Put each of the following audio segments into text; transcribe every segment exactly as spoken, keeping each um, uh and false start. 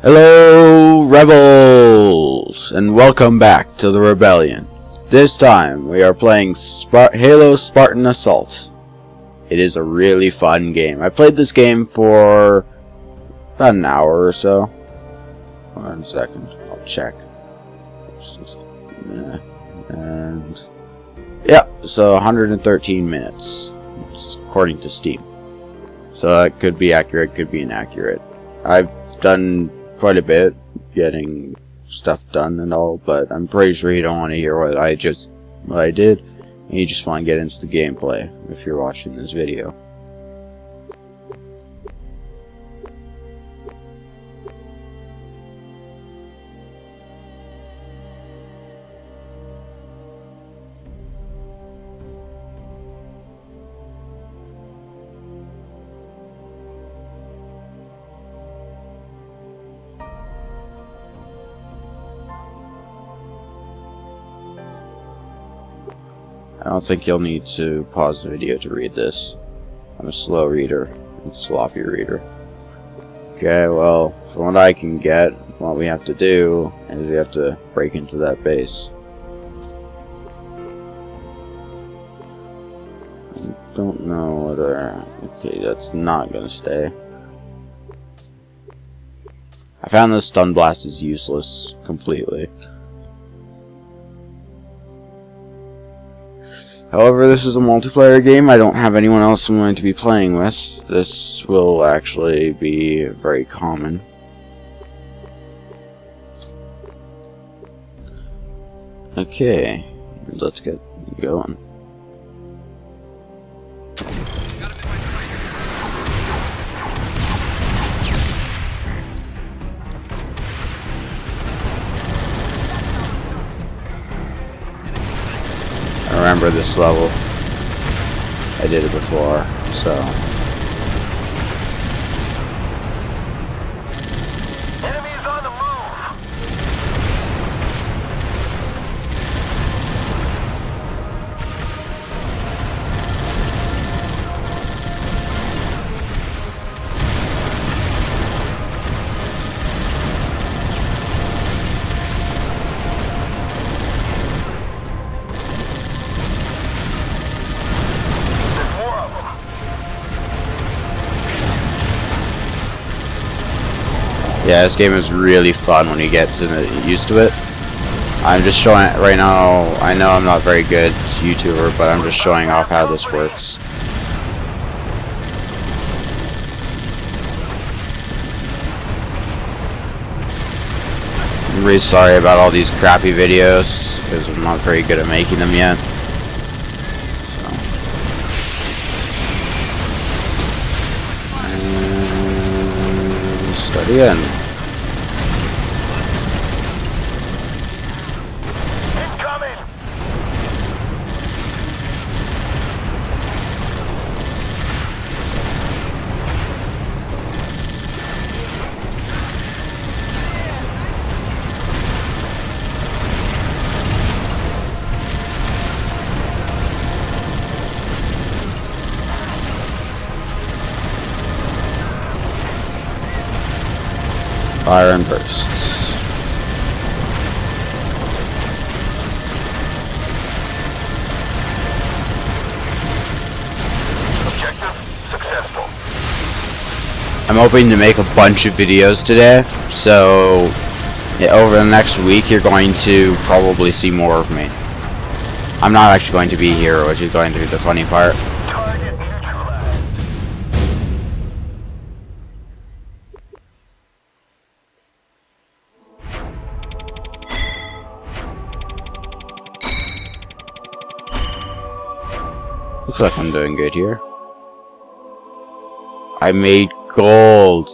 Hello, Rebels, and welcome back to the Rebellion. This time, we are playing Spar- Halo Spartan Assault. It is a really fun game. I played this game for about an hour or so. One second, I'll check. And, yep, yeah, so one hundred thirteen minutes, according to Steam. So that could be accurate, could be inaccurate. I've done quite a bit, getting stuff done and all, but I'm pretty sure you don't want to hear what I just what I did, and you just want to get into the gameplay if you're watching this video. I don't think you'll need to pause the video to read this. I'm a slow reader and sloppy reader. Okay, well, from what I can get, what we have to do is we have to break into that base. I don't know whether... Okay, that's not gonna stay. I found this stun blast is useless completely. However, this is a multiplayer game. I don't have anyone else I'm going to be playing with. This will actually be very common. Okay, let's get going. Remember this level. I did it before, so. Enemies on the move. Yeah, this game is really fun when you get used to it. I'm just showing right now. I know I'm not very good YouTuber, but I'm just showing off how this works. I'm really sorry about all these crappy videos because I'm not very good at making them yet. Start again. Incoming. Iron Bursts. Objective successful. I'm hoping to make a bunch of videos today, so yeah, over the next week you're going to probably see more of me. I'm not actually going to be here, which is going to be the funny part. Looks like I'm doing good here. I made gold.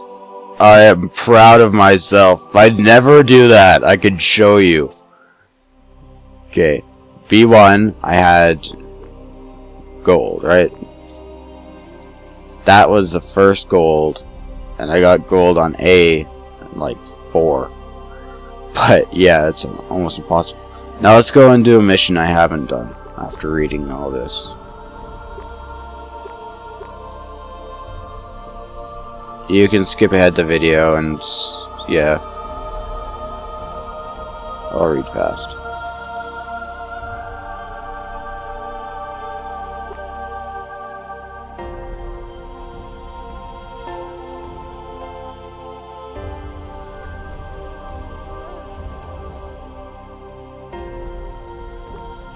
I am proud of myself. I'd never do that. I could show you. Okay. B one, I had gold, right? That was the first gold. And I got gold on A in like four. But yeah, it's almost impossible. Now let's go and do a mission I haven't done after reading all this. You can skip ahead the video and Yeah. I'll read fast.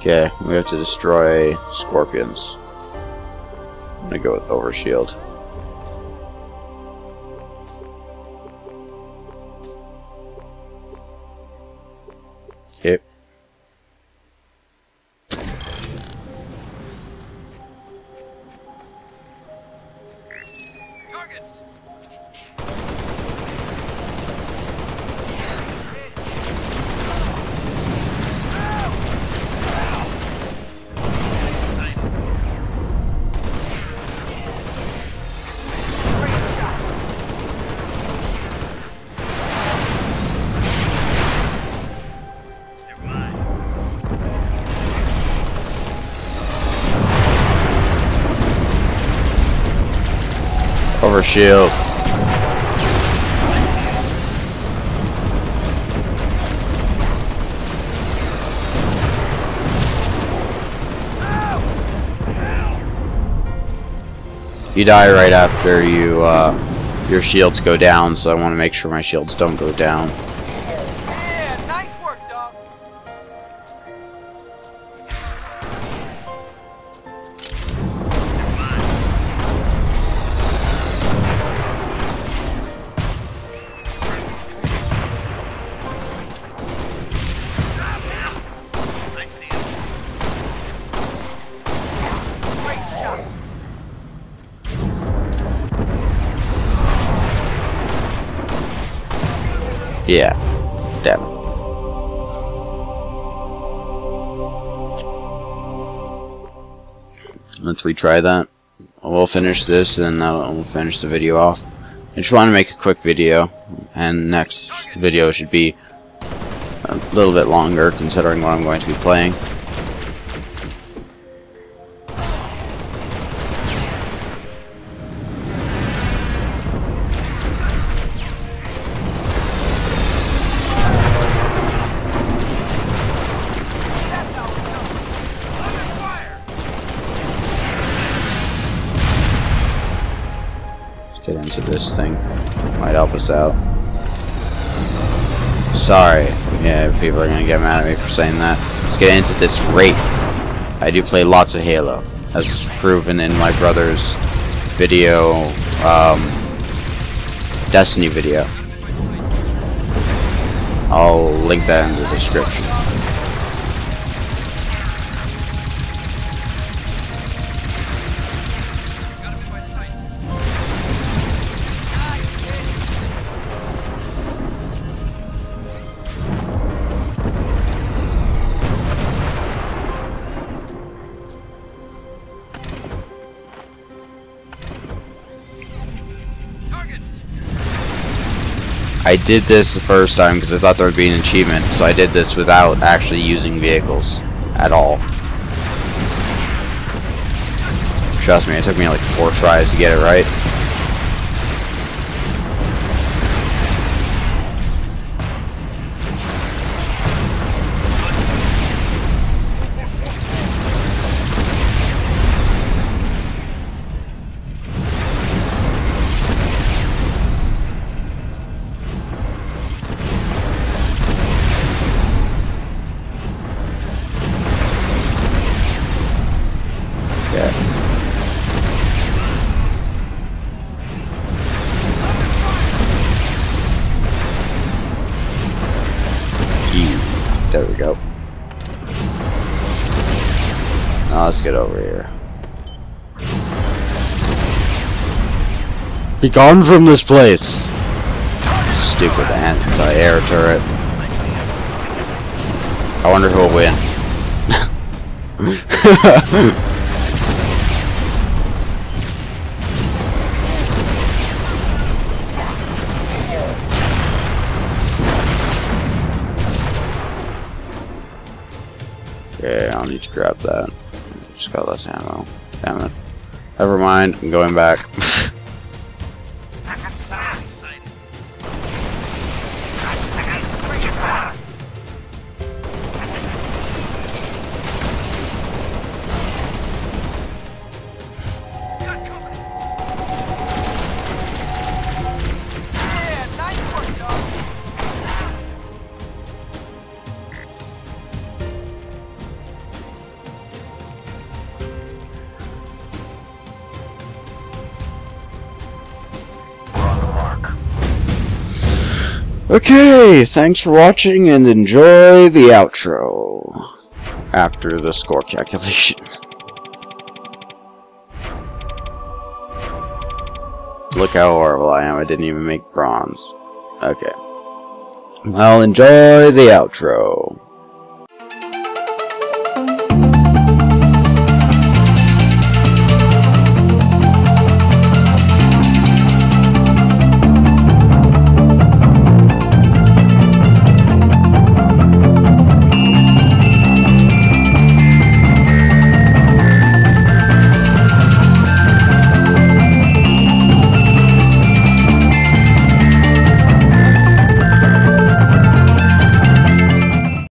Okay, we have to destroy scorpions. I'm gonna go with overshield. Okay. Targets. Overshield. You die right after you uh, your shields go down, so I want to make sure my shields don't go down. Yeah, nice work, dog. Yeah. Damn. Let's retry that. We'll finish this and then we'll finish the video off. I just want to make a quick video, and next video should be a little bit longer considering what I'm going to be playing. Get into this thing. Might help us out. Sorry. Yeah, people are gonna get mad at me for saying that. Let's get into this Wraith. I do play lots of Halo, as proven in my brother's video, um, Destiny video. I'll link that in the description. I did this the first time because I thought there would be an achievement, so I did this without actually using vehicles at all. Trust me, it took me like four tries to get it right. There we go. Now let's get over here. Be gone from this place! Stupid anti-air turret. I wonder who'll win. Okay, I'll need to grab that. Just got less ammo. Damn it. Never mind, I'm going back. Okay, thanks for watching and enjoy the outro after the score calculation. Look how horrible I am, I didn't even make bronze. Okay. Well, enjoy the outro.